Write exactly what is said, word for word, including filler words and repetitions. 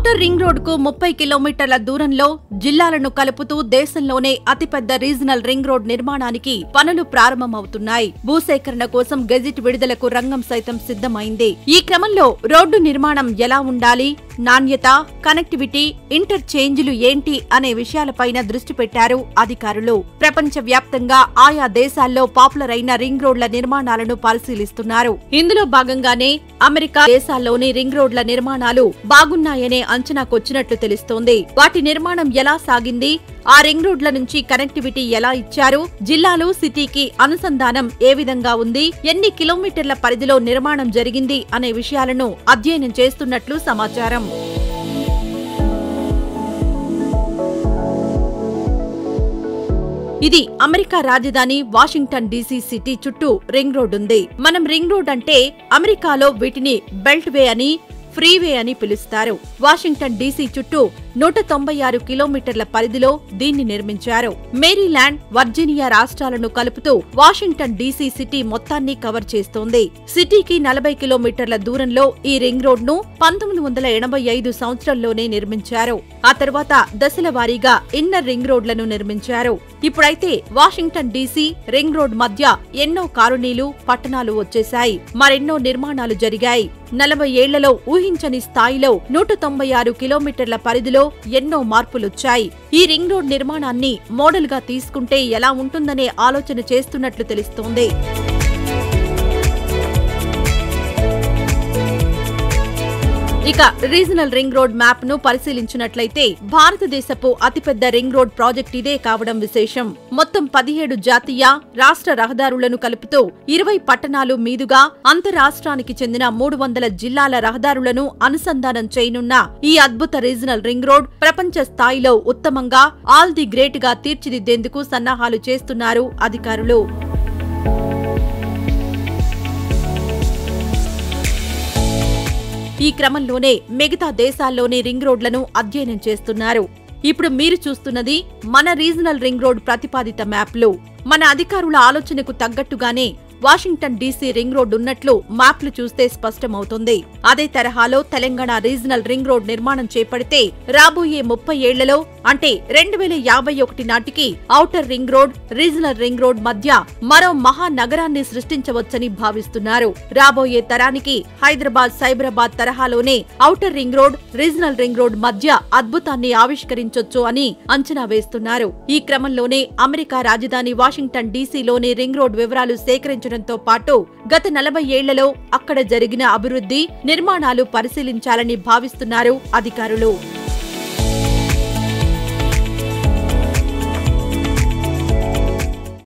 Outer ring రోడ్కు ముప్పై కిలోమీటర్ల దూరంలో జిల్లాలను కలుపుతూ దేశంలోనే అతిపెద్ద రీజనల్ రింగ్ రోడ్ నిర్మాణానికి పనులు ప్రారంభమవుతున్నాయి. భూసేకరణ కోసం గెజిట్ విడుదలకు రంగం సైతం సిద్ధమైంది. ఈ క్రమంలో రోడ్డు నిర్మాణం ఎలా ఉండాలి, నాణ్యత, కనెక్టివిటీ, ఇంటర్చేంజ్లు ఏంటి అనే విషయాలపైన దృష్టి పెట్టారు అధికారులు. ప్రపంచ వ్యాప్తంగా ఆయా దేశాల్లో పాపులర్ అయిన రింగ్ రోడ్ల నిర్మాణాలను పరిశీలిస్తున్నారు. ఇందులో భాగంగానే అమెరికా దేశాల్లోని రింగ్ రోడ్ల నిర్మాణాలు బాగున్నాయనే అంచనాకొచ్చినట్లు తెలుస్తోంది. వాటి నిర్మాణం ఎలా సాగింది, ఆ రింగ్ రోడ్ల నుంచి కనెక్టివిటీ ఎలా ఇచ్చారు, జిల్లాలు సిటీకి అనుసంధానం ఏ విధంగా ఉంది, ఎన్ని కిలోమీటర్ల పరిధిలో నిర్మాణం జరిగింది అనే విషయాలను అధ్యయనం చేస్తున్నట్లు సమాచారం. ఇది అమెరికా రాజధాని వాషింగ్టన్ డీసీ సిటీ చుట్టూ రింగ్ రోడ్ ఉంది. మనం రింగ్ రోడ్ అంటే అమెరికాలో వీటిని బెల్ట్ వే అని, ఫ్రీవే అని పిలుస్తారు. వాషింగ్టన్ డీసీ చుట్టూ నూట తొంభై ఆరు కిలోమీటర్ల పరిధిలో దీన్ని నిర్మించారు. మేరీల్యాండ్, వర్జీనియా రాష్ట్రాలను కలుపుతూ వాషింగ్టన్ డీసీ సిటీ మొత్తాన్ని కవర్ చేస్తోంది. సిటీకి నలభై కిలోమీటర్ల దూరంలో ఈ రింగ్ రోడ్ ను పంతొమ్మిది వందల ఎనభై ఐదు సంవత్సరంలోనే నిర్మించారు. ఆ తర్వాత దశల వారీగా ఇన్నర్ రింగ్ రోడ్లను నిర్మించారు. ఇప్పుడైతే వాషింగ్టన్ డీసీ రింగ్ రోడ్ మధ్య ఎన్నో కాలనీలు, పట్టణాలు వచ్చేశాయి. మరెన్నో నిర్మాణాలు జరిగాయి. నలభై ఏళ్లలో ఊహించని స్థాయిలో నూట తొంభై ఆరు కిలోమీటర్ల పరిధిలో ఎన్నో మార్పులొచ్చాయి. ఈ రింగ్ రోడ్ నిర్మాణాన్ని మోడల్ గా తీసుకుంటే ఎలా ఉంటుందనే ఆలోచన చేస్తున్నట్లు తెలుస్తోంది. ఇక రీజనల్ రింగ్ రోడ్ మ్యాప్ ను పరిశీలించినట్లయితే భారతదేశపు అతిపెద్ద రింగ్ రోడ్ ప్రాజెక్ట్ ఇదే కావడం విశేషం. మొత్తం పదిహేడు జాతీయ, రాష్ట్ర రహదారులను కలుపుతూ ఇరవై పట్టణాలు మీదుగా అంతరాష్ట్రానికి చెందిన మూడు వందల జిల్లాల రహదారులను అనుసంధానం చేయనున్న ఈ అద్భుత రీజనల్ రింగ్ రోడ్ ప్రపంచ స్థాయిలో ఉత్తమంగా, ఆల్ ది గ్రేట్ గా తీర్చిదిద్దేందుకు సన్నాహాలు చేస్తున్నారు అధికారులు. ఈ క్రమంలోనే మిగతా దేశాల్లోని రింగ్ రోడ్లను అధ్యయనం చేస్తున్నారు. ఇప్పుడు మీరు చూస్తున్నది మన రీజనల్ రింగ్ రోడ్ ప్రతిపాదిత మ్యాప్లు. మన అధికారుల ఆలోచనకు తగ్గట్టుగానే వాషింగ్టన్ డీసీ రింగ్ రోడ్ ఉన్నట్లు మ్యాప్లు చూస్తే స్పష్టమవుతుంది. అదే తరహాలో తెలంగాణ రీజనల్ రింగ్ రోడ్ నిర్మాణం చేపడితే రాబోయే ముప్పై ఏళ్లలో అంటే రెండు వేల యాభై ఒకటి నాటికి outer ring road, regional ring road మధ్య మరో మహానగరాన్ని సృష్టించవచ్చని భావిస్తున్నారు. రాబోయే తరానికి హైదరాబాద్, సైబరాబాద్ తరహాలోనే outer ring road, regional ring road మధ్య అద్భుతాన్ని ఆవిష్కరించొచ్చు అని అంచనా వేస్తున్నారు. ఈ క్రమంలోనే అమెరికా రాజధాని వాషింగ్టన్ డీసీలోని రింగ్ రోడ్ వివరాలు సేకరించారు. తో పాటు గత నలభై ఏళ్లలో అక్కడ జరిగిన అభివృద్ధి, నిర్మాణాలు పరిశీలించాలని భావిస్తున్నారు అధికారులు.